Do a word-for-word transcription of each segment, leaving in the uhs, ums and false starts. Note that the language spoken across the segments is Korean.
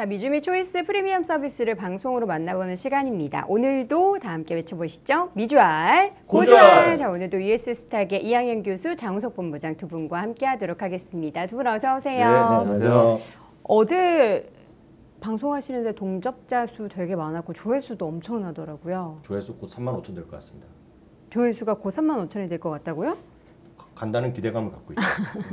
자, 미주미 초이스 프리미엄 서비스를 방송으로 만나보는 시간입니다. 오늘도 다 함께 외쳐보시죠. 미주알, 고주알! 자, 오늘도 유에스스탁의 이항영 교수, 장우석 본부장 두 분과 함께 하도록 하겠습니다. 두 분 어서 오세요. 네, 안녕하세요. 어제 방송하시는데 동접자 수 되게 많았고 조회수도 엄청나더라고요. 조회수 곧 삼만 오천 될 것 같습니다. 조회수가 곧 삼만 오천이 될 것 같다고요? 간다는 기대감을 갖고 있죠.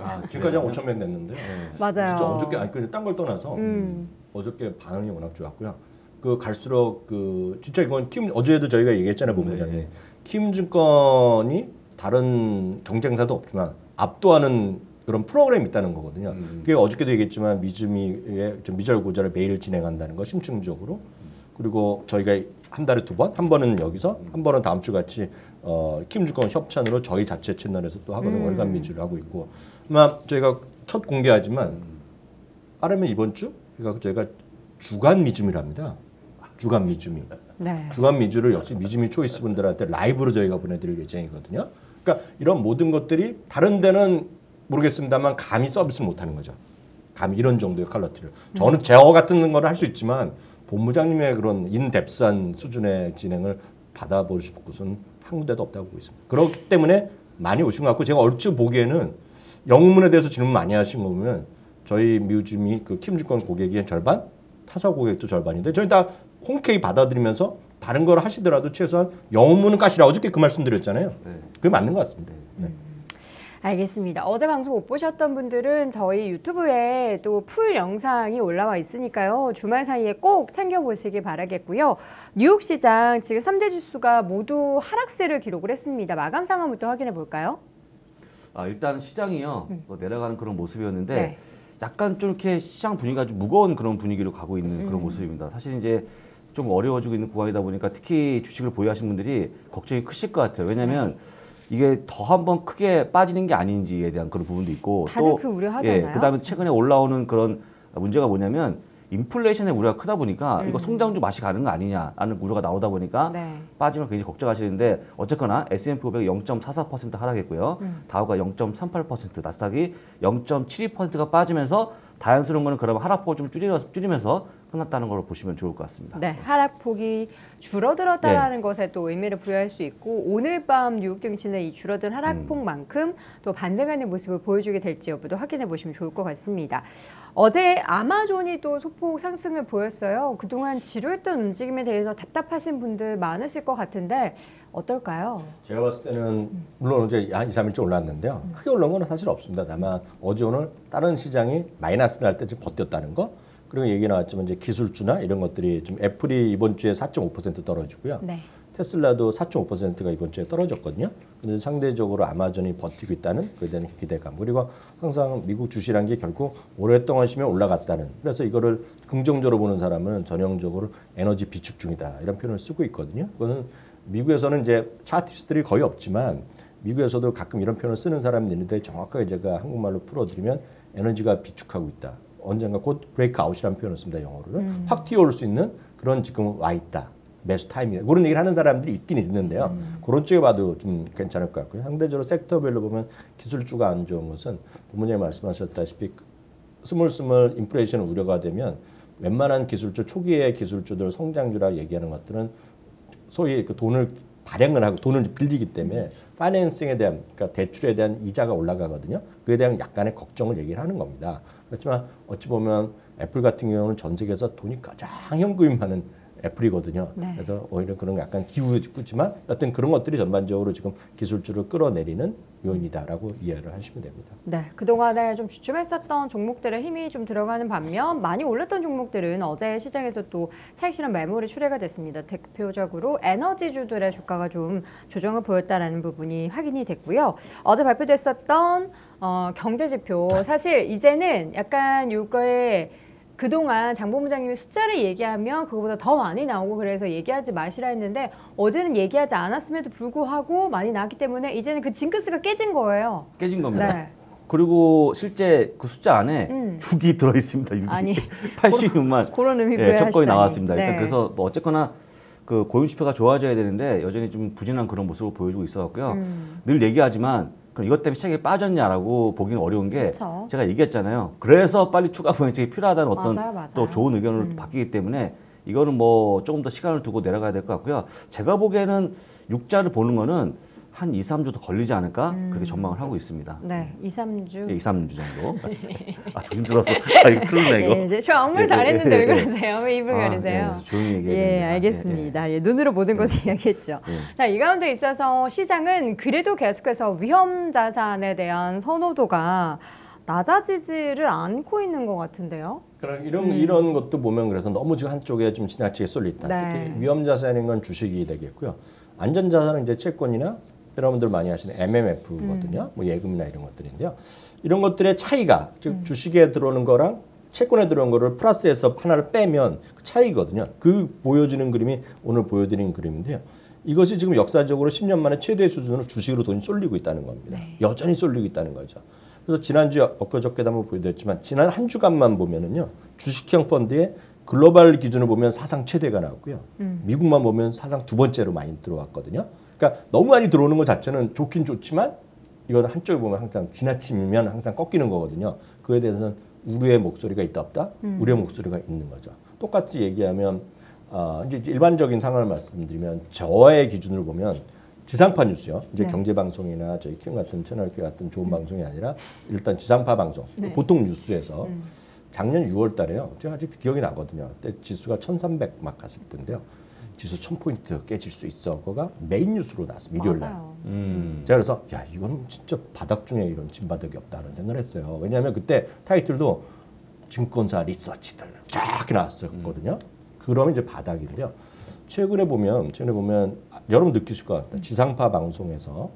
아, 지금까지 한 오천명 냈는데 네. 맞아요. 진짜 어저께 아니 그 딴 걸 떠나서 음. 어저께 반응이 워낙 좋았고요. 그 갈수록 그 진짜 이건 키움 어제도 저희가 얘기했잖아요. 보면 네. 키움증권이 다른 경쟁사도 없지만 압도하는 그런 프로그램이 있다는 거거든요. 음. 그게 어저께도 얘기했지만 미주미의 미절고절을 매일 진행한다는 거 심층적으로. 그리고 저희가 한 달에 두 번, 한 번은 여기서, 한 번은 다음 주 같이 어, 키움증권 협찬으로 저희 자체 채널에서 또 하거든요. 음. 월간 미주를 하고 있고 아마 저희가 첫 공개하지만 빠르면 이번 주 그러니까 저희가 주간 미주미랍니다. 주간 미주미. 네. 주간 미주를 역시 미주미 초이스 분들한테 라이브로 저희가 보내드릴 예정이거든요. 그러니까 이런 모든 것들이 다른 데는 모르겠습니다만 감히 서비스 못하는 거죠. 감히 이런 정도의 퀄리티를. 저는 제어 같은 걸 할 수 있지만 본부장님의 그런 인뎁스한 수준의 진행을 받아보실 곳은 한 군데도 없다고 보고 있습니다. 그렇기 때문에 많이 오신 것 같고 제가 얼추 보기에는 영문에 대해서 질문 많이 하신 거 보면 저희 미주미 그 키움증권 고객이 절반, 타사 고객도 절반인데 저희 다 홈케이 받아들이면서 다른 걸 하시더라도 최소한 영문은 까시라 어저께 그 말씀 드렸잖아요. 그게 맞는 것 같습니다. 네. 알겠습니다. 어제 방송 못 보셨던 분들은 저희 유튜브에 또 풀 영상이 올라와 있으니까요. 주말 사이에 꼭 챙겨보시기 바라겠고요. 뉴욕 시장 지금 삼 대 지수가 모두 하락세를 기록을 했습니다. 마감 상황부터 확인해 볼까요? 아, 일단 시장이요. 음. 뭐 내려가는 그런 모습이었는데 네. 약간 좀 이렇게 시장 분위기가 좀 무거운 그런 분위기로 가고 있는 그런 음. 모습입니다. 사실 이제 좀 어려워지고 있는 구간이다 보니까 특히 주식을 보유하신 분들이 걱정이 크실 것 같아요. 왜냐면 음. 이게 더 한번 크게 빠지는 게 아닌지에 대한 그런 부분도 있고 다들 그 우려하잖아요. 예, 그다음에 최근에 올라오는 그런 문제가 뭐냐면 인플레이션의 우려가 크다 보니까 음. 이거 성장주 맛이 가는 거 아니냐라는 우려가 나오다 보니까 네. 빠지면 굉장히 걱정하시는데 어쨌거나 에스앤피 오백이 영 점 사사 퍼센트 하락했고요. 음. 다우가 영 점 삼팔 퍼센트, 나스닥이 영 점 칠이 퍼센트가 빠지면서 자연스러운 거는 그러면 하락폭을 좀 줄이면서, 줄이면서 끝났다는 걸 보시면 좋을 것 같습니다. 네, 하락폭이 줄어들었다는 네. 것에 또 의미를 부여할 수 있고 오늘 밤 뉴욕 증시는 이 줄어든 하락폭만큼 음. 또 반등하는 모습을 보여주게 될지 여부도 확인해 보시면 좋을 것 같습니다. 어제 아마존이 또 소폭 상승을 보였어요. 그동안 지루했던 움직임에 대해서 답답하신 분들 많으실 것 같은데 어떨까요? 제가 봤을 때는 물론 이제 한 이, 삼 일째 올랐는데요. 음. 크게 올라온 건 사실 없습니다. 다만 어제 오늘 다른 시장이 마이너스 날 때 지금 버텼다는 거 그리고 얘기 나왔지만 이제 기술주나 이런 것들이 좀 애플이 이번 주에 사 점 오 퍼센트 떨어지고요. 네. 테슬라도 사 점 오 퍼센트가 이번 주에 떨어졌거든요. 근데 상대적으로 아마존이 버티고 있다는 그에 대한 기대감. 그리고 항상 미국 주시란 게 결국 오랫동안 쉬면 올라갔다는. 그래서 이거를 긍정적으로 보는 사람은 전형적으로 에너지 비축 중이다. 이런 표현을 쓰고 있거든요. 그거는 미국에서는 이제 차티스트들이 거의 없지만 미국에서도 가끔 이런 표현을 쓰는 사람이 있는데 정확하게 제가 한국말로 풀어드리면 에너지가 비축하고 있다. 언젠가 곧 브레이크아웃이라는 표현을 씁니다. 영어로는. 음. 확 튀어올 수 있는 그런 지금 와 있다. 매수 타임이다. 그런 얘기를 하는 사람들이 있긴 있는데요. 음. 그런 쪽에 봐도 좀 괜찮을 것 같고요. 상대적으로 섹터별로 보면 기술주가 안 좋은 것은 본부장님 말씀하셨다시피 스물스물 인플레이션 우려가 되면 웬만한 기술주, 초기의 기술주들 성장주라 얘기하는 것들은 소위 그 돈을 발행을 하고 돈을 빌리기 때문에 파이낸싱에 대한, 그러니까 대출에 대한 이자가 올라가거든요. 그에 대한 약간의 걱정을 얘기를 하는 겁니다. 그렇지만 어찌 보면 애플 같은 경우는 전 세계에서 돈이 가장 현금이 많은 애플이거든요. 네. 그래서 오히려 그런 약간 기우지만 여튼 그런 것들이 전반적으로 지금 기술주를 끌어내리는 요인이다라고 이해를 하시면 됩니다. 네, 그동안에 좀 주춤했었던 종목들의 힘이 좀 들어가는 반면 많이 올랐던 종목들은 어제 시장에서 또 차익실현 매물이 출회가 됐습니다. 대표적으로 에너지주들의 주가가 좀 조정을 보였다라는 부분이 확인이 됐고요. 어제 발표됐었던 어, 경제지표 사실 이제는 약간 요거에 그동안 장 본부장님이 숫자를 얘기하면 그거보다 더 많이 나오고 그래서 얘기하지 마시라 했는데 어제는 얘기하지 않았음에도 불구하고 많이 나왔기 때문에 이제는 그 징크스가 깨진 거예요. 깨진 겁니다. 네. 그리고 실제 그 숫자 안에 음. 육이 들어있습니다. 육이. 아니, 팔십육만. 그런 의미고요. 네, 첩거이 나왔습니다. 네. 일단 그래서 뭐 어쨌거나 그 고용지표가 좋아져야 되는데 여전히 좀 부진한 그런 모습을 보여주고 있어갖고요. 음. 늘 얘기하지만 그럼 이것 때문에 시장이 빠졌냐라고 보기는 어려운 게 그쵸. 제가 얘기했잖아요. 그래서 빨리 추가 보행책이 필요하다는 어떤 맞아요, 맞아요. 또 좋은 의견으로 음. 바뀌기 때문에 이거는 뭐 조금 더 시간을 두고 내려가야 될 것 같고요. 제가 보기에는 육자를 보는 거는 한 이, 삼 주 더 걸리지 않을까 음. 그렇게 전망을 하고 있습니다. 네, 이, 삼 주. 네, 이, 삼 주 정도. 아, 조심스러워서. 아, 이거 큰일 나, 이거. 네, 이제 저 아무 말도 안 했는데 네, 네, 왜 그러세요? 왜 입을 아, 가리세요? 네, 조용히 얘기해야 됩니다. 예, 알겠습니다. 네, 네. 예, 눈으로 모든 네. 것을 이야기했죠. 네. 자, 이 가운데 있어서 시장은 그래도 계속해서 위험 자산에 대한 선호도가 낮아지지를 않고 있는 것 같은데요. 그럼 이런 음. 이런 것도 보면 그래서 너무 지금 한쪽에 좀 지나치게 쏠려 있다. 네. 특히 위험 자산인 건 주식이 되겠고요. 안전 자산은 이제 채권이나 여러분들 많이 하시는 엠엠에프거든요. 음. 뭐 예금이나 이런 것들인데요. 이런 것들의 차이가 즉 음. 주식에 들어오는 거랑 채권에 들어온 거를 플러스해서 하나를 빼면 그 차이거든요. 그 보여지는 그림이 오늘 보여드린 그림인데요. 이것이 지금 역사적으로 십 년 만에 최대 수준으로 주식으로 돈이 쏠리고 있다는 겁니다. 네. 여전히 쏠리고 있다는 거죠. 그래서 지난주에 엊그저께도 한번 보여드렸지만 지난 한 주간만 보면은요. 주식형 펀드의 글로벌 기준을 보면 사상 최대가 나왔고요. 음. 미국만 보면 사상 두 번째로 많이 들어왔거든요. 그러니까 너무 많이 들어오는 것 자체는 좋긴 좋지만 이건 한쪽에 보면 항상 지나치면 항상 꺾이는 거거든요. 그에 대해서는 우려의 목소리가 있다 없다? 음. 우려의 목소리가 있는 거죠. 똑같이 얘기하면 어, 이제 일반적인 상황을 말씀드리면 저의 기준으로 보면 지상파 뉴스요. 이제 네. 경제방송이나 저희 키움 같은 채널K 같은 좋은 음. 방송이 아니라 일단 지상파 방송, 네. 보통 뉴스에서 음. 작년 유월 달에요. 제가 아직 기억이 나거든요. 그때 지수가 천삼백 막 갔을 텐데요. 지수 천 포인트 깨질 수 있어. 그거가 메인 뉴스로 나왔어. 일요일 날. 음. 제가 그래서 야 이건 진짜 바닥 중에 이런 진바닥이 없다는 생각을 했어요. 왜냐하면 그때 타이틀도 증권사 리서치들 쫙 나왔었거든요. 음. 그러면 이제 바닥인데요. 최근에 보면 최근에 보면 아, 여러분 느끼실 것 같아요. 음. 지상파 방송에서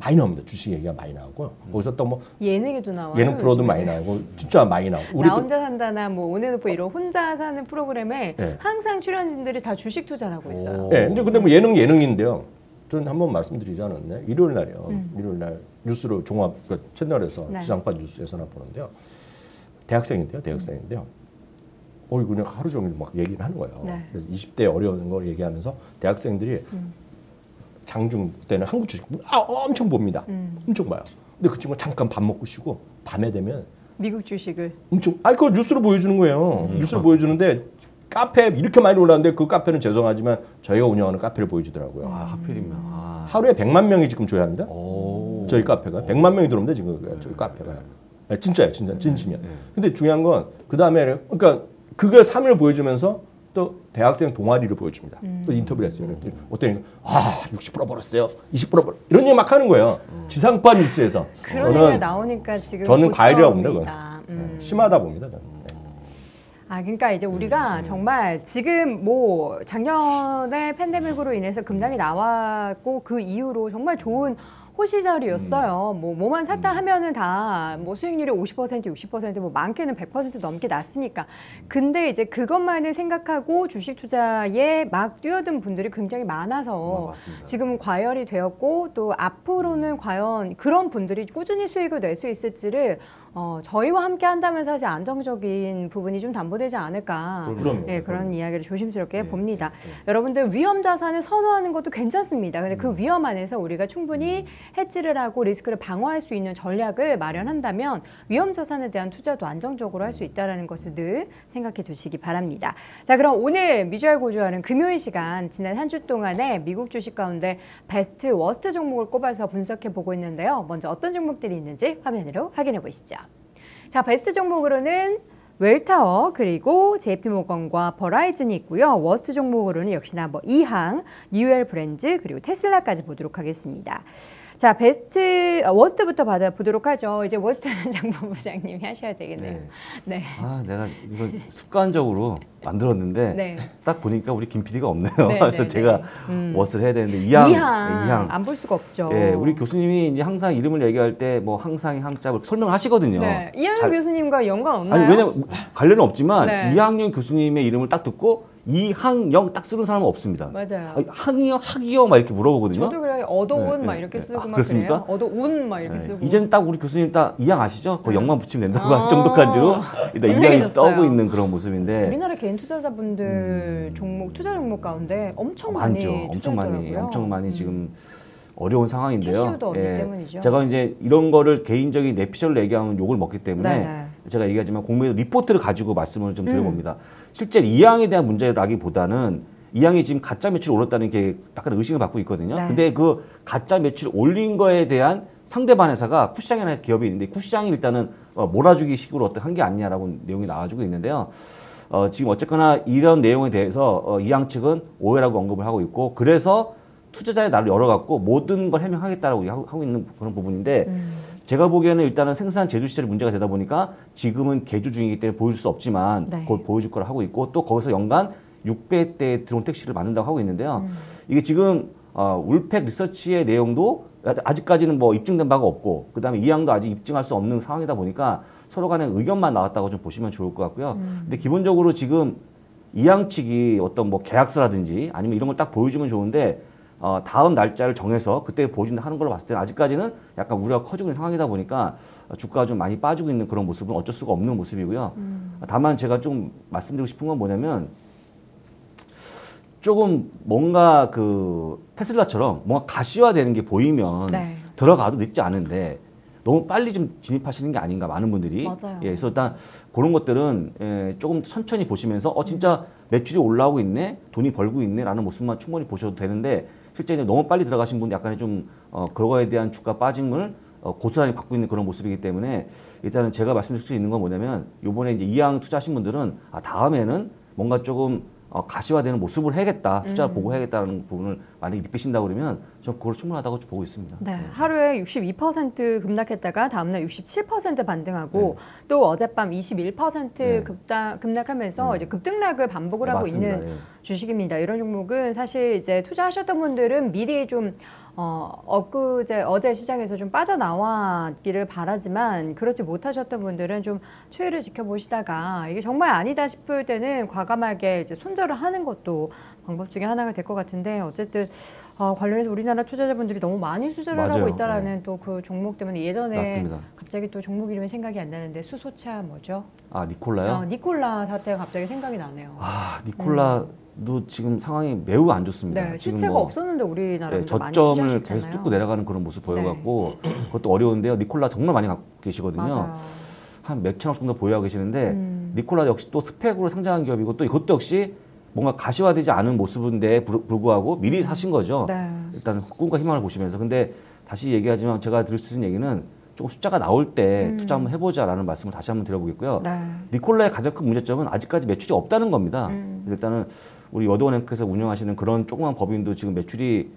많이 나옵니다. 주식 얘기가 많이 나오고 음. 거기서 또 뭐 예능에도 나와요. 예능 프로도 요즘에. 많이 나오고 진짜 많이 나오고 나 혼자 산다나 뭐 오늘도 뭐 이런 혼자 사는 프로그램에 네. 항상 출연진들이 다 주식 투자를 하고 있어요. 네, 근데 근데 뭐 예능 예능인데요. 저는 한번 말씀드리지 않았네. 일요일 날이요. 음. 일요일 날 뉴스로 종합 그 채널에서 네. 지상파 뉴스에서나 보는데요. 대학생인데요. 대학생인데요. 음. 어 이거 그냥 하루 종일 막 얘기를 하는 거예요. 네. 그래서 이십 대 어려운 걸 얘기하면서 대학생들이 음. 장중 때는 한국 주식 아, 엄청 봅니다. 음. 엄청 봐요. 근데 그 친구가 잠깐 밥 먹고 쉬고 밤에 되면 미국 주식을 엄청 아 그걸 뉴스로 보여주는 거예요. 음. 뉴스로 보여주는데 카페 이렇게 많이 올랐는데 그 카페는 죄송하지만 저희가 운영하는 카페를 보여주더라고요. 아 하필이면 아. 하루에 백만 명이 지금 조회합니다. 오. 저희 카페가 오. 백만 명이 들어옵니다 지금 네. 저희 카페가 네, 진짜예요, 진짜 진심이야. 네. 근데 중요한 건 그 다음에 그러니까 그걸 삶을 보여주면서. 또 대학생 동아리를 보여줍니다. 음. 또 인터뷰를 했어요. 음. 어때요? 아, 육십 퍼센트 벌었어요. 이십 퍼센트 벌 이런 얘기 막 하는 거예요. 음. 지상파 뉴스에서. 그런 저는 나오니까 지금 저는 과열이라고 봅니다. 음. 심하다 봅니다. 저는. 네. 아, 그러니까 이제 우리가 음. 정말 지금 뭐 작년에 팬데믹으로 인해서 금장이 나왔고 그 이후로 정말 좋은 호시절이었어요. 음. 뭐 뭐만 샀다 음. 하면은 다 뭐 수익률이 오십 퍼센트, 육십 퍼센트 뭐 많게는 백 퍼센트 넘게 났으니까. 근데 이제 그것만을 생각하고 주식 투자에 막 뛰어든 분들이 굉장히 많아서 아, 지금 과열이 되었고 또 앞으로는 과연 그런 분들이 꾸준히 수익을 낼 수 있을지를 어, 저희와 함께 한다면 사실 안정적인 부분이 좀 담보되지 않을까. 그럼요. 네, 그런 이야기를 조심스럽게 네. 봅니다. 네. 여러분들 위험 자산을 선호하는 것도 괜찮습니다. 근데 음. 그 위험 안에서 우리가 충분히 해지를 하고 리스크를 방어할 수 있는 전략을 마련한다면 위험 자산에 대한 투자도 안정적으로 할 수 있다는 것을 늘 생각해 두시기 바랍니다. 자, 그럼 오늘 미주알 고주알은 금요일 시간 지난 한 주 동안에 미국 주식 가운데 베스트, 워스트 종목을 꼽아서 분석해 보고 있는데요. 먼저 어떤 종목들이 있는지 화면으로 확인해 보시죠. 자, 베스트 종목으로는 웰타워 그리고 제이피모건과 버라이즌이 있고요. 워스트 종목으로는 역시나 뭐 이항, 뉴웰브랜즈 그리고 테슬라까지 보도록 하겠습니다. 자, 베스트 어, 워스트부터 받아 보도록 하죠. 이제 워스트는 장본부장님이 하셔야 되겠네요. 네. 네. 아, 내가 이거 습관적으로 만들었는데 네. 딱 보니까 우리 김 피디가 없네요. 네, 그래서 네, 제가 네. 워스를 해야 되는데 이항, 이항, 이항. 안 볼 수가 없죠. 예, 우리 교수님이 이제 항상 이름을 얘기할 때 뭐 항상 항잡을 설명하시거든요. 네. 이항영 잘... 교수님과 연관 없나요? 아니 왜냐면 관련은 없지만 네. 이항영 교수님의 이름을 딱 듣고 이항영 딱 쓰는 사람은 없습니다. 맞아요. 항이요, 학이요 막 이렇게 물어보거든요. 저도 그래요. 어도은 네, 막 이렇게 네. 쓰고 아, 막 그렇습니까? 그래요. 어도운 막 이렇게 네. 쓰고. 이제는 딱 우리 교수님 딱 이항 아시죠? 그 영만 붙이면 된다고 아 할 정도까지로 일단 이항이 떠고 있는 그런 모습인데. 우리나라 개인 투자자분들 음... 종목 투자 종목 가운데 엄청 많이 투자하더라고요. 엄청 많이, 엄청 많이 지금. 어려운 상황인데요. 예, 제가 이제 이런 거를 개인적인 내피셜로 얘기하면 욕을 먹기 때문에 네네. 제가 얘기하지만 공매도 리포트를 가지고 말씀을 좀 드려봅니다. 음. 실제 이항에 대한 문제라기보다는 이항이 지금 가짜 매출 올랐다는 게 약간 의심을 받고 있거든요. 네. 근데 그 가짜 매출 올린 거에 대한 상대방 회사가 쿠시장이라는 기업이 있는데 쿠시장이 일단은 어, 몰아주기 식으로 어떻게 한 게 아니냐라고 내용이 나와주고 있는데요. 어, 지금 어쨌거나 이런 내용에 대해서 어, 이항 측은 오해라고 언급을 하고 있고 그래서 투자자의 날을 열어갖고 모든 걸 해명하겠다라고 하고 있는 그런 부분인데 음. 제가 보기에는 일단은 생산 제조 시절이 문제가 되다 보니까 지금은 개조 중이기 때문에 보여줄 수 없지만 네. 그걸 보여줄 거라 하고 있고 또 거기서 연간 육 배대의 드론 택시를 만든다고 하고 있는데요. 음. 이게 지금 어, 울팩 리서치의 내용도 아직까지는 뭐 입증된 바가 없고 그다음에 이항도 아직 입증할 수 없는 상황이다 보니까 서로 간에 의견만 나왔다고 좀 보시면 좋을 것 같고요. 음. 근데 기본적으로 지금 이항 측이 어떤 뭐 계약서라든지 아니면 이런 걸 딱 보여주면 좋은데 어, 다음 날짜를 정해서 그때 보여준다 하는 걸로 봤을 때는 아직까지는 약간 우려가 커지고 있는 상황이다 보니까 주가가 좀 많이 빠지고 있는 그런 모습은 어쩔 수가 없는 모습이고요. 음. 다만 제가 좀 말씀드리고 싶은 건 뭐냐면 조금 뭔가 그 테슬라처럼 뭔가 가시화되는 게 보이면 네. 들어가도 늦지 않은데 너무 빨리 좀 진입하시는 게 아닌가 많은 분들이 맞아요. 예, 그래서 일단 그런 것들은 예, 조금 천천히 보시면서 어 진짜 매출이 올라오고 있네 돈이 벌고 있네라는 모습만 충분히 보셔도 되는데 실제 이제 너무 빨리 들어가신 분 약간의 좀 어, 그거에 대한 주가 빠짐을 어, 고스란히 받고 있는 그런 모습이기 때문에 일단은 제가 말씀드릴 수 있는 건 뭐냐면 요번에 이제 이항 투자하신 분들은 아, 다음에는 뭔가 조금 어, 가시화되는 모습을 해야겠다. 투자를 음. 보고 해야겠다는 부분을 많이 느끼신다고 그러면 저는 그걸 충분하다고 보고 있습니다. 네, 네. 하루에 육십이 퍼센트 급락했다가 다음날 육십칠 퍼센트 반등하고 네. 또 어젯밤 이십일 퍼센트 네. 급다, 급락하면서 네. 이제 급등락을 반복을 네, 하고 맞습니다. 있는 네. 주식입니다. 이런 종목은 사실 이제 투자하셨던 분들은 미리 좀 어, 엊그제, 어제 시장에서 좀 빠져나왔기를 바라지만 그렇지 못하셨던 분들은 좀 추이를 지켜보시다가 이게 정말 아니다 싶을 때는 과감하게 이제 손절을 하는 것도 방법 중에 하나가 될 것 같은데 어쨌든 어, 관련해서 우리나라 투자자분들이 너무 많이 투자를 맞아요. 하고 있다라는 네. 또 그 종목 때문에 예전에 맞습니다. 갑자기 또 종목 이름이 생각이 안 나는데 수소차 뭐죠? 아 니콜라요? 어, 니콜라 사태가 갑자기 생각이 나네요. 아 니콜라... 음. 도 지금 상황이 매우 안 좋습니다. 네, 지금 시체가 뭐 없었는데 우리나라 네, 저점을 많이 계속 뚫고 내려가는 그런 모습 보여갖고 네. 그것도 어려운데요. 니콜라 정말 많이 갖고 계시거든요. 맞아요. 한 몇 천억 정도 보유하고 계시는데 음. 니콜라 역시 또 스펙으로 상장한 기업이고 또 이것도 역시 뭔가 가시화되지 않은 모습인데 불구하고 미리 사신 거죠. 네. 일단 꿈과 희망을 보시면서 근데 다시 얘기하지만 제가 드릴 수 있는 얘기는 조금 숫자가 나올 때 음. 투자 한번 해보자라는 말씀을 다시 한번 드려보겠고요. 네. 니콜라의 가장 큰 문제점은 아직까지 매출이 없다는 겁니다. 음. 일단은 우리 여도은 앵커에서 운영하시는 그런 조그만 법인도 지금 매출이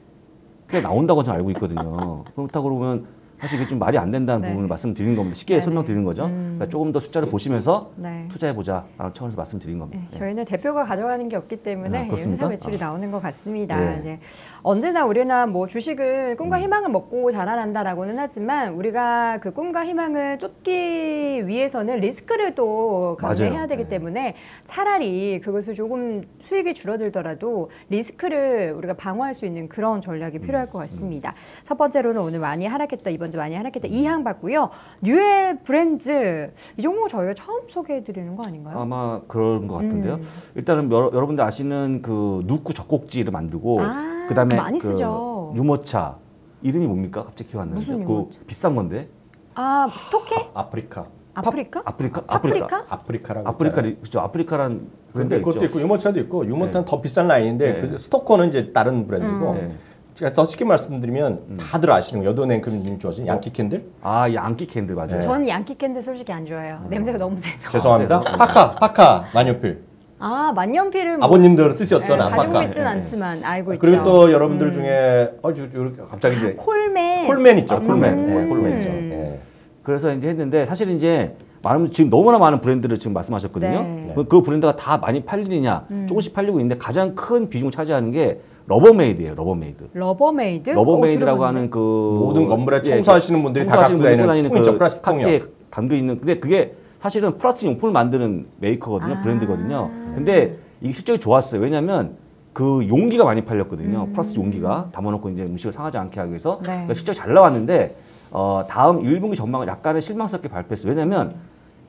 꽤 나온다고 저는 알고 있거든요. 그렇다고 그러면 사실 이게 좀 말이 안 된다는 네. 부분을 말씀드린 겁니다. 쉽게 네네. 설명드린 거죠. 음. 그러니까 조금 더 숫자를 보시면서 네. 투자해보자라는 차원에서 말씀드린 겁니다. 네. 네. 저희는 대표가 가져가는 게 없기 때문에 회사 아, 매출이 아. 나오는 것 같습니다. 네. 네. 언제나 우리나 뭐 주식은 꿈과 희망을 먹고 자라난다라고는 하지만 우리가 그 꿈과 희망을 쫓기 위해서는 리스크를 또 감내해야 되기 네. 때문에 차라리 그것을 조금 수익이 줄어들더라도 리스크를 우리가 방어할 수 있는 그런 전략이 음. 필요할 것 같습니다. 음. 첫 번째로는 오늘 많이 하락했다. 이번 주 많이 하락했다. 이항 봤고요. 뉴웰브랜즈 이 종목 저희가 처음 소개해드리는 거 아닌가요? 아마 그런 것 같은데요. 음. 일단은 여러, 여러분들 아시는 그 누구 젖꼭지를 만들고 아, 그다음에 많이 그 쓰죠. 유모차 이름이 뭡니까? 갑자기 기억 안 나는데 그 비싼 건데. 아 스토케? 아, 아프리카. 아프리카? 파, 아프리카? 아프리카? 아프리카라고. 아프리카 그렇죠. 아프리카란. 근데 그것도 있죠. 있고 유모차도 있고 유모차는 네. 더 비싼 라인인데 네. 그 스토커는 이제 다른 브랜드고. 음. 네. 제가 더 쉽게 말씀드리면 음. 다들 아시는 거 여도은 앵커님 좋아하시는 양키 캔들? 아 양키 캔들 맞아요. 저는 네. 양키 캔들 솔직히 안 좋아해요. 음. 냄새가 너무 세서. 죄송합니다. 파카, 파카, 만년필. 아 만년필은 아버님들 뭐, 쓰셨던 아파카. 가지고 있진 네. 않지만 알고 있죠. 그리고 또 여러분들 음. 중에 어, 저, 저, 저, 갑자기 이제 콜맨. 콜맨 있죠. 아, 콜맨. 음. 네, 콜맨이죠. 네. 그래서 이제 했는데 사실 이제. 많은, 지금 너무나 많은 브랜드를 지금 말씀하셨거든요. 네. 그, 그 브랜드가 다 많이 팔리느냐, 음. 조금씩 팔리고 있는데 가장 큰 비중을 차지하는 게 러버메이드예요. 러버메이드. 러버메이드? 러버메이드라고 하는 그 모든 건물에 청소하시는 예, 분들이 다 갖고 다니는 통이죠. 플라스틱 통이요. 담겨 있는. 근데 그게 사실은 플라스틱 용품을 만드는 메이커거든요. 아. 브랜드거든요. 근데 이게 실적이 좋았어요. 왜냐면 그 용기가 많이 팔렸거든요. 음. 플러스 용기가 담아놓고 이제 음식을 상하지 않게 하기 위해서. 네. 그러니까 실적이 잘 나왔는데 어, 다음 일 분기 전망을 약간의 실망스럽게 발표했어요. 왜냐면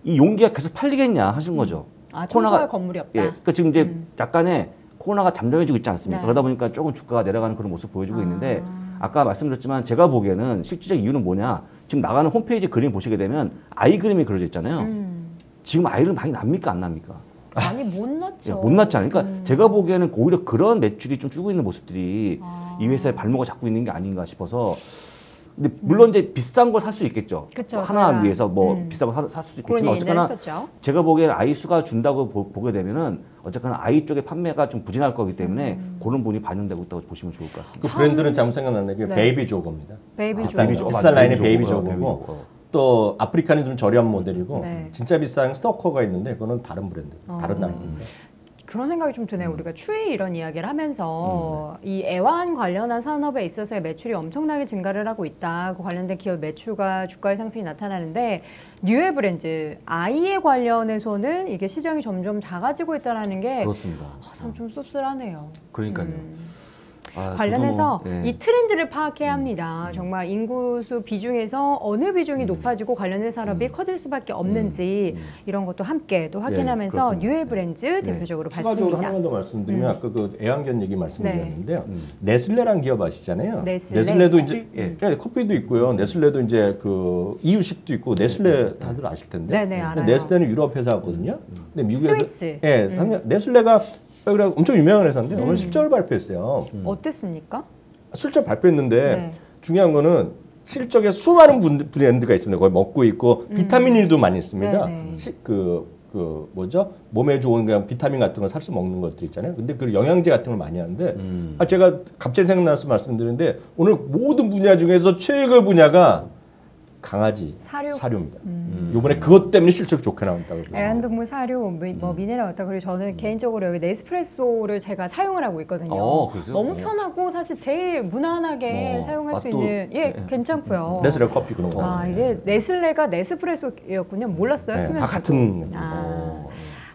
이 용기가 계속 팔리겠냐 하신 거죠. 아, 코로나가 건물이 없다. 예, 그러니까 지금 이제 음. 약간의 코로나가 잠잠해지고 있지 않습니까? 네. 그러다 보니까 조금 주가가 내려가는 그런 모습 보여주고 아. 있는데 아까 말씀드렸지만 제가 보기에는 실질적 이유는 뭐냐? 지금 나가는 홈페이지 그림 보시게 되면 아이 그림이 그려져 있잖아요. 음. 지금 아이를 많이 납니까 안 납니까? 많이 못 났죠. 예, 못 났잖아요. 그러니까 음. 제가 보기에는 오히려 그런 매출이 좀 줄고 있는 모습들이 아. 이 회사의 발목을 잡고 있는 게 아닌가 싶어서. 근데 물론 이제 비싼 걸 살 수 있겠죠. 그쵸, 하나 그냥. 위해서 뭐 음. 비싼 걸 살 수 있겠지만 어쨌거나 했었죠. 제가 보기에는 아이 수가 준다고 보, 보게 되면은 어쨌거나 아이 쪽의 판매가 좀 부진할 거기 때문에 음. 그런 부분이 반영되고 있다고 보시면 좋을 것 같습니다. 그 참... 브랜드는 잘못 생각났네. 네. 베이비 조거입니다. 베이비 조거. 비싼, 조거. 비싼 라인의 베이비 조거고 또 아프리카는 좀 저렴한 모델이고 네. 진짜 비싼 스토커가 있는데 그거는 다른 브랜드, 어. 다른 나라입니다. 그런 생각이 좀 드네요. 음. 우리가 추이 이런 이야기를 하면서 음. 이 애완 관련한 산업에 있어서의 매출이 엄청나게 증가를 하고 있다. 그 관련된 기업 매출과 주가의 상승이 나타나는데 뉴웰브랜즈 아이에 관련해서는 이게 시장이 점점 작아지고 있다는 게 그렇습니다. 아, 참 좀 씁쓸하네요. 그러니까요. 음. 아, 관련해서 뭐, 네. 이 트렌드를 파악해야 합니다. 음. 정말 인구수 비중에서 어느 비중이 음. 높아지고 관련된 산업이 음. 커질 수밖에 없는지 음. 이런 것도 함께 또 확인하면서 네, 뉴웰브랜즈 네. 대표적으로 네. 봤습니다. 추가적으로 하나 더 말씀드리면 음. 아까 그 애완견 얘기 말씀드렸는데요. 네. 음. 네슬레라는 기업 아시잖아요. 네슬레. 네슬레도 이제 네. 네, 커피도 있고요. 네슬레도 이제 그 이유식도 있고 네슬레 다들 아실 텐데. 네네 네, 알아요. 네슬레는 유럽 회사거든요. 근데 미국에서 스위스. 예, 네, 음. 네슬레가 그래서 엄청 유명한 회사인데 음. 오늘 실적을 발표했어요. 음. 어땠습니까? 실적 발표했는데 네. 중요한 거는 실적에 수많은 브랜드가 있습니다. 거기 먹고 있고 음. 비타민류도 많이 있습니다. 시, 그, 그 뭐죠? 몸에 좋은 그냥 비타민 같은 걸 살수 먹는 것들 있잖아요. 근데 그 영양제 같은 걸 많이 하는데 음. 아, 제가 갑자기 생각나서 말씀드리는데 오늘 모든 분야 중에서 최고 분야가 강아지 사료? 사료입니다. 음. 이번에 그것 때문에 실적이 좋게 나온다고. 애완동물 사료, 미, 뭐 음. 미네랄 같다. 그리고 저는 음. 개인적으로 여기 네스프레소를 제가 사용을 하고 있거든요. 어, 너무 편하고 사실 제일 무난하게 어, 사용할 수 있는 예 네. 괜찮고요. 네슬레 커피 그런 거. 아 이게 네슬레가 네스프레소였군요. 몰랐어요. 네, 다 같은. 아. 어.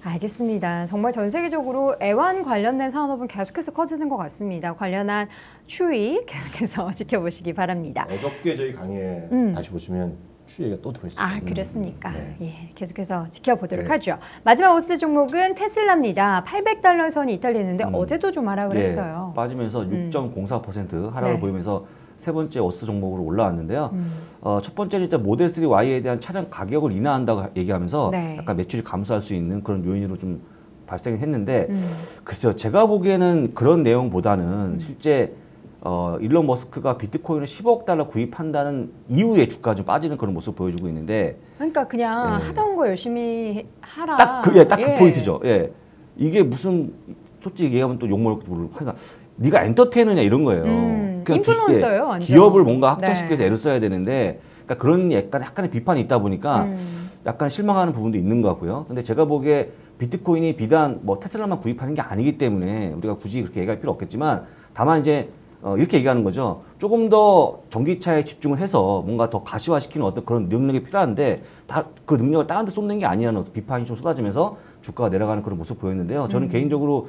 알겠습니다. 정말 전 세계적으로 애완 관련된 산업은 계속해서 커지는 것 같습니다. 관련한 추이 계속해서 지켜보시기 바랍니다. 어저께 저희 강의에 음. 다시 보시면 추이가 또 들어있어요. 아, 그렇습니까? 음. 네. 예, 계속해서 지켜보도록 네. 하죠. 마지막 오스 종목은 테슬라입니다. 팔백 달러 선이 이탈했는데 음. 어제도 좀 하락을 네. 했어요. 빠지면서 육 점 공사 퍼센트 하락을 네. 보이면서 세 번째 어스 종목으로 올라왔는데요. 음. 어, 첫 번째는 일단 모델 쓰리 와이에 대한 차량 가격을 인하한다고 얘기하면서 네. 약간 매출이 감소할 수 있는 그런 요인으로 좀 발생했는데 음. 글쎄요. 제가 보기에는 그런 내용보다는 음. 실제 어, 일론 머스크가 비트코인을 십억 달러 구입한다는 이후에 주가가 좀 빠지는 그런 모습을 보여주고 있는데 그러니까 그냥 예. 하던 거 열심히 하라. 딱 그 예, 딱 그 예. 포인트죠. 예. 이게 무슨 솔직히 얘기하면 또 욕먹을 모르고 하니까 네가 엔터테이너냐 이런 거예요. 음, 인플루언서예요, 완전. 기업을 뭔가 확장시켜서 네. 애를 써야 되는데 그러니까 그런 약간, 약간의 비판이 있다 보니까 음. 약간 실망하는 부분도 있는 것 같고요. 근데 제가 보기에 비트코인이 비단 뭐 테슬라만 구입하는 게 아니기 때문에 우리가 굳이 그렇게 얘기할 필요 없겠지만 다만 이제 어, 이렇게 얘기하는 거죠. 조금 더 전기차에 집중을 해서 뭔가 더 가시화시키는 어떤 그런 능력이 필요한데 다, 그 능력을 다른 데 쏟는 게 아니라는 어떤 비판이 좀 쏟아지면서 주가가 내려가는 그런 모습 보였는데요. 저는 음. 개인적으로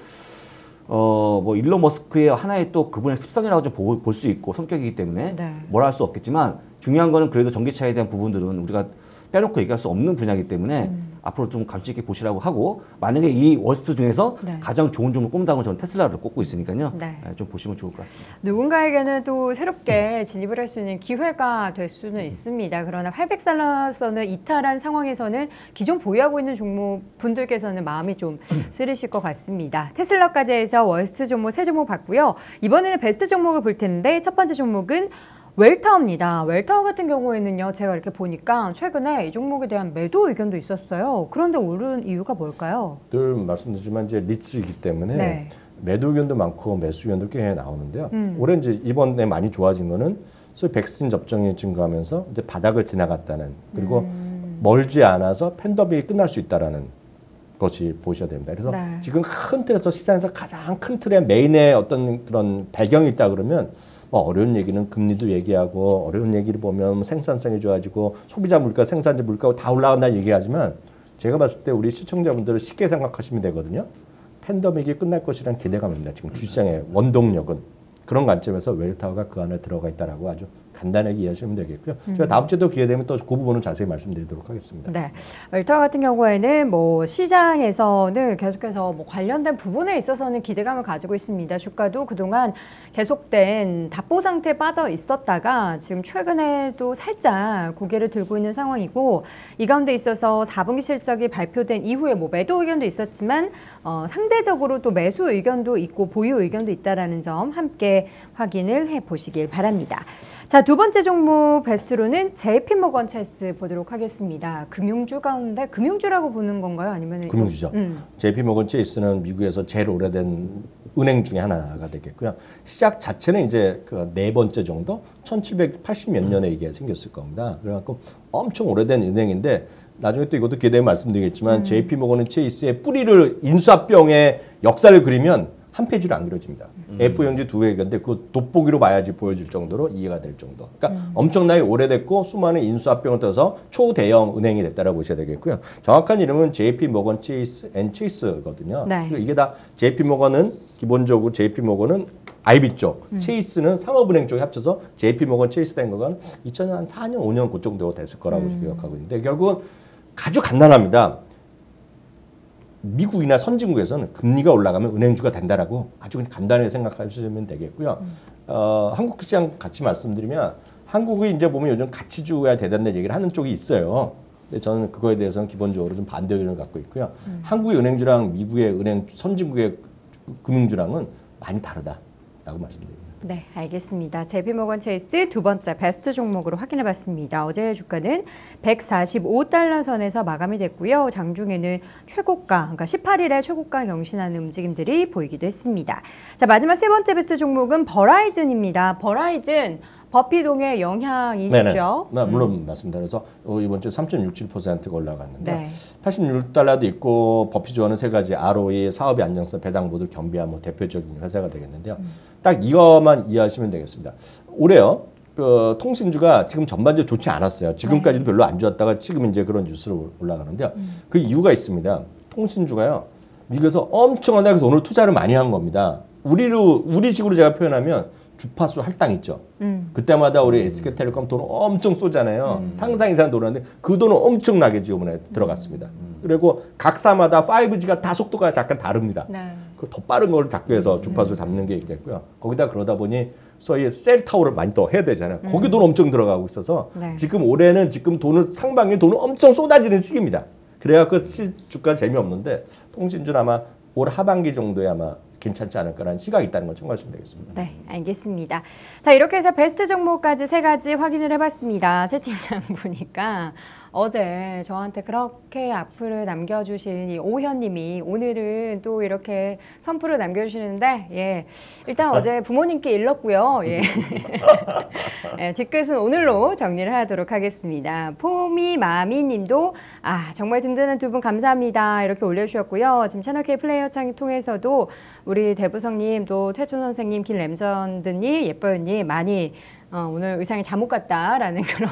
어, 뭐, 일론 머스크의 하나의 또 그분의 습성이라고 좀 볼 수 있고 성격이기 때문에 네. 뭐라 할 수 없겠지만 중요한 거는 그래도 전기차에 대한 부분들은 우리가 빼놓고 얘기할 수 없는 분야이기 때문에 음. 앞으로 좀 감시 있게 보시라고 하고 만약에 이 워스트 중에서 네. 가장 좋은 종목을 꼽는다고 하면 저는 테슬라를 꼽고 있으니까요. 네. 좀 보시면 좋을 것 같습니다. 누군가에게는 또 새롭게 진입을 할 수 있는 기회가 될 수는 음. 있습니다. 그러나 팔백 달러 선을 이탈한 상황에서는 기존 보유하고 있는 종목 분들께서는 마음이 좀 쓰리실 것 같습니다. 테슬라까지 해서 워스트 종목 세 종목 봤고요. 이번에는 베스트 종목을 볼 텐데 첫 번째 종목은 웰타워입니다. 웰타워 같은 경우에는요, 제가 이렇게 보니까 최근에 이 종목에 대한 매도 의견도 있었어요. 그런데 오른 이유가 뭘까요? 늘 말씀드리지만 이제 리츠이기 때문에 네. 매도 의견도 많고 매수 의견도 꽤 나오는데요. 음. 올해 이제 이번에 많이 좋아진 거는 소위 백신 접종이 증가하면서 이제 바닥을 지나갔다는 그리고 음. 멀지 않아서 팬데믹이 끝날 수 있다라는 것이 보셔야 됩니다. 그래서 네. 지금 큰 틀에서 시장에서 가장 큰 틀의 메인의 어떤 그런 배경이 있다 그러면. 어려운 얘기는 금리도 얘기하고 어려운 얘기를 보면 생산성이 좋아지고 소비자 물가, 생산자 물가 다 올라간다 얘기하지만 제가 봤을 때 우리 시청자분들을 쉽게 생각하시면 되거든요. 팬데믹이 끝날 것이라는 기대감입니다. 지금 주시장의 원동력은. 그런 관점에서 웰타워가 그 안에 들어가 있다라고 아주 간단하게 이해하시면 되겠고요. 음. 제가 다음 주에도 기회 되면 또 그 부분은 자세히 말씀드리도록 하겠습니다. 네, 웰타워 같은 경우에는 뭐 시장에서는 계속해서 뭐 관련된 부분에 있어서는 기대감을 가지고 있습니다. 주가도 그동안 계속된 답보 상태에 빠져 있었다가 지금 최근에도 살짝 고개를 들고 있는 상황이고, 이 가운데 있어서 사 분기 실적이 발표된 이후에 뭐 매도 의견도 있었지만 어, 상대적으로 또 매수 의견도 있고 보유 의견도 있다라는 점 함께 확인을 해보시길 바랍니다. 자, 두 번째 종목 베스트로는 제이피모건체이스 보도록 하겠습니다. 금융주 가운데 금융주라고 보는 건가요? 아니면 금융주죠. 음. 제이피모건체이스는 미국에서 제일 오래된 은행 중에 하나가 되겠고요. 시작 자체는 이제 그 네 번째 정도 천칠백팔십 몇 년에 이게 생겼을 겁니다. 그래갖고 엄청 오래된 은행인데 나중에 또 이것도 기대해 말씀드리겠지만 음. 제이피모건체이스의 뿌리를 인수합병의 역사를 그리면 한 페이지로 안 그려집니다. 음. 에프오용지 두 개인데 그 돋보기로 봐야지 보여줄 정도로 이해가 될 정도. 그러니까 음. 엄청나게 오래됐고 수많은 인수합병을 떠서 초대형 은행이 됐다라고 보셔야 되겠고요. 정확한 이름은 제이피모건체이스 앤 체이스거든요. 네. 이게 다 제이피모건은 기본적으로 제이피모건은 아이비 쪽, 음. 체이스는 상업은행 쪽에 합쳐서 제이피모건체이스 된 거가 이천사 년, 오 년 그 정도 됐을 거라고 음. 기억하고 있는데 결국은 아주 간단합니다. 미국이나 선진국에서는 금리가 올라가면 은행주가 된다라고 아주 간단하게 생각하시면 되겠고요. 음. 어, 한국 시장 같이 말씀드리면 한국이 이제 보면 요즘 가치주가 대단한 얘기를 하는 쪽이 있어요. 근데 저는 그거에 대해서는 기본적으로 좀 반대 의견을 갖고 있고요. 음. 한국의 은행주랑 미국의 은행, 선진국의 금융주랑은 많이 다르다라고 말씀드립니다. 네, 알겠습니다. 제이피모건체이스 두 번째 베스트 종목으로 확인해봤습니다. 어제 주가는 백사십오 달러 선에서 마감이 됐고요. 장중에는 최고가, 그러니까 십팔 일에 최고가 경신하는 움직임들이 보이기도 했습니다. 자, 마지막 세 번째 베스트 종목은 버라이즌입니다. 버라이즌. 버핏동의 영향이 있죠. 네, 물론 음. 맞습니다. 그래서 이번 주 삼 점 육칠 퍼센트가 올라갔는데 네. 팔십육 달러도 있고 버핏 좋아하는 세 가지 알오이, 사업의 안정성, 배당 모두 겸비한 뭐 대표적인 회사가 되겠는데요. 음. 딱 이것만 이해하시면 되겠습니다. 올해요. 그 통신주가 지금 전반적으로 좋지 않았어요. 지금까지도 네. 별로 안 좋았다가 지금 이제 그런 뉴스로 올라가는데요. 음. 그 이유가 있습니다. 통신주가요. 미국에서 엄청나게 돈을 투자를 많이 한 겁니다. 우리로 우리식으로 제가 표현하면 주파수 할당 있죠. 음. 그때마다 우리 에스케이텔레콤 돈을 엄청 쏘잖아요. 음. 상상 이상 돈이었는데 그 돈은 엄청나게 지금 음. 들어갔습니다. 음. 그리고 각사마다 파이브지가 다 속도가 약간 다릅니다. 네. 그 더 빠른 걸 잡기 위해서 주파수를 잡는 게 있겠고요. 거기다 그러다 보니 소위 셀타워를 많이 더 해야 되잖아요. 음. 거기 돈 엄청 들어가고 있어서 네. 지금 올해는 지금 돈을 상반기 돈을 엄청 쏟아지는 시기입니다. 그래갖고 주가 재미없는데 통신주는 아마 올 하반기 정도에 아마 괜찮지 않을까라는 시각이 있다는 걸 참고하시면 되겠습니다. 네, 알겠습니다. 자, 이렇게 해서 베스트 종목까지 세 가지 확인을 해봤습니다. 채팅창 보니까 어제 저한테 그렇게 악플을 남겨주신 이 오현님이 오늘은 또 이렇게 선플을 남겨주시는데, 예, 일단 어제 부모님께 일렀고요. 예. 예, 뒷끝은 오늘로 정리를 하도록 하겠습니다. 포미마미님도 아 정말 든든한 두 분 감사합니다 이렇게 올려주셨고요. 지금 채널K 플레이어 창을 통해서도 우리 대부성님, 또 태준 선생님, 길 램전드님, 예뻐요님 많이 어, 오늘 의상이 잠옷 같다라는 그런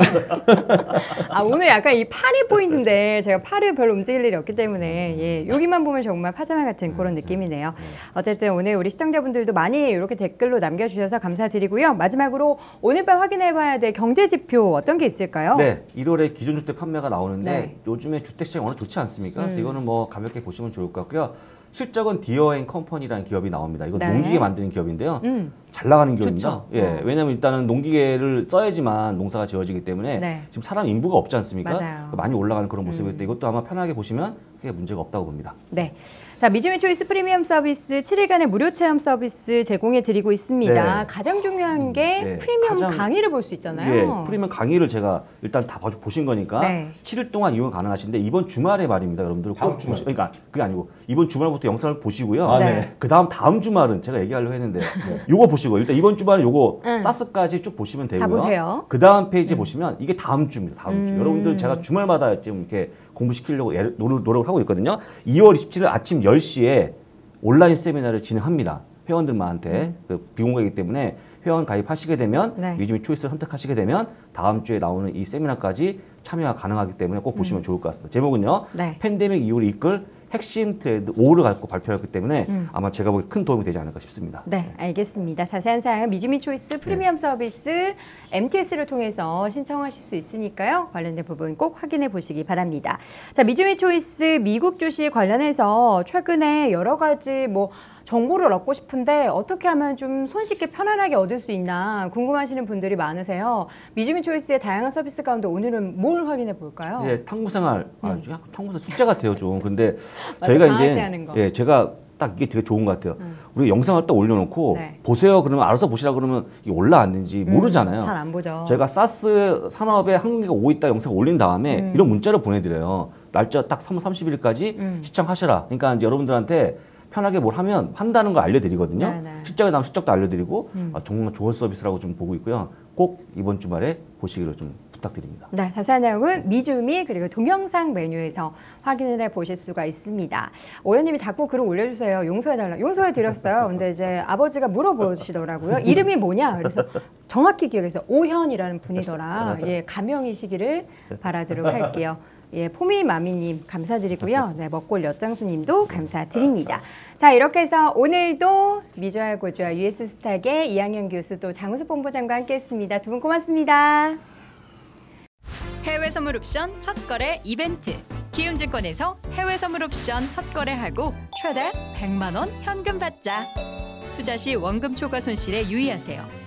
아 오늘 약간 이 팔이 포인트인데 제가 팔을 별로 움직일 일이 없기 때문에 예, 여기만 보면 정말 파자마 같은 그런 느낌이네요. 어쨌든 오늘 우리 시청자분들도 많이 이렇게 댓글로 남겨주셔서 감사드리고요. 마지막으로 오늘 밤 확인해봐야 될 경제지표 어떤 게 있을까요? 네, 일월에 기존주택 판매가 나오는데 네. 요즘에 주택시장이 워낙 좋지 않습니까? 음. 그래서 이거는 뭐 가볍게 보시면 좋을 것 같고요. 실적은 디어앤 컴퍼니라는 기업이 나옵니다. 이거 네. 농기계 만드는 기업인데요. 음. 잘 나가는 기업입니다. 예, 왜냐하면 일단은 농기계를 써야지만 농사가 지어지기 때문에 네. 지금 사람 인부가 없지 않습니까? 맞아요. 많이 올라가는 그런 모습일 때 음. 이것도 아마 편하게 보시면 크게 문제가 없다고 봅니다. 네. 자, 미주미 초이스 프리미엄 서비스 칠 일간의 무료 체험 서비스 제공해드리고 있습니다. 네. 가장 중요한 게 네. 프리미엄 가장, 강의를 볼 수 있잖아요. 네. 프리미엄 강의를 제가 일단 다 보신 거니까 네. 칠 일 동안 이용 가능하신데 이번 주말에 말입니다. 여러분들 꼭 보시, 그러니까 그게 아니고 이번 주말부터 영상을 보시고요. 아, 네. 그 다음 다음 주말은 제가 얘기하려고 했는데 요거 네. 보시고 일단 이번 주말은 요거 응. 사스까지 쭉 보시면 되고요. 다 보세요. 그 다음 페이지에 응. 보시면 이게 다음 주입니다. 다음 음. 주. 여러분들 제가 주말마다 지금 이렇게 공부시키려고 노력을 하고 있거든요. 이월 이십칠 일 아침 열 시에 온라인 세미나를 진행합니다. 회원들만한테 음. 비공개이기 때문에 회원 가입하시게 되면 네. 미주미 초이스를 선택하시게 되면 다음 주에 나오는 이 세미나까지 참여가 가능하기 때문에 꼭 보시면 음. 좋을 것 같습니다. 제목은요. 네. 팬데믹 이후를 이끌 핵심 트레이드 오를 갖고 발표했기 때문에 음. 아마 제가 보기에 큰 도움이 되지 않을까 싶습니다. 네, 네. 알겠습니다. 자세한 사항은 미즈미 초이스 프리미엄 네. 서비스 엠티에스를 통해서 신청하실 수 있으니까요. 관련된 부분 꼭 확인해 보시기 바랍니다. 자, 미즈미 초이스 미국 주식 관련해서 최근에 여러 가지 뭐 정보를 얻고 싶은데 어떻게 하면 좀 손쉽게 편안하게 얻을 수 있나 궁금하시는 분들이 많으세요. 미즈미 초이스의 다양한 서비스 가운데 오늘은 뭘 확인해 볼까요? 예, 탐구생활, 음. 아, 탐구생활 숙제 같아요 좀. 근데 맞아, 저희가 이제 예, 제가 딱 이게 되게 좋은 것 같아요. 음. 우리 영상을 딱 올려놓고 네. 보세요 그러면 알아서 보시라 그러면 이게 올라왔는지 모르잖아요. 음, 잘 안 보죠. 제가 사스 산업에 한국에 오고 있다 영상 올린 다음에 음. 이런 문자를 보내드려요. 날짜 딱 삼월 삼십일까지 음. 시청하셔라. 그러니까 이제 여러분들한테 편하게 뭘 하면 한다는 걸 알려드리거든요. 네네. 실적에 나온 실적도 알려드리고 음. 아, 정말 좋은 서비스라고 좀 보고 있고요. 꼭 이번 주말에 보시기로 좀 부탁드립니다. 네, 자세한 내용은 미주미 그리고 동영상 메뉴에서 확인을 해 보실 수가 있습니다. 오연님이 자꾸 글을 올려주세요. 용서해달라. 용서해드렸어요. 근데 이제 아버지가 물어보시더라고요. 이름이 뭐냐? 그래서 정확히 기억해서 오현이라는 분이더라. 예, 가명이시기를 바라도록 할게요. 예, 포미마미님 감사드리고요. 네, 먹골 엿장수님도 감사드립니다. 자, 이렇게 해서 오늘도 미주알 고주알 유에스스탁의 이항영 교수 또 장우석 본부장과 함께했습니다. 두 분 고맙습니다. 해외 선물 옵션 첫 거래 이벤트. 키움증권에서 해외 선물 옵션 첫 거래하고 최대 백만 원 현금 받자. 투자 시 원금 초과 손실에 유의하세요.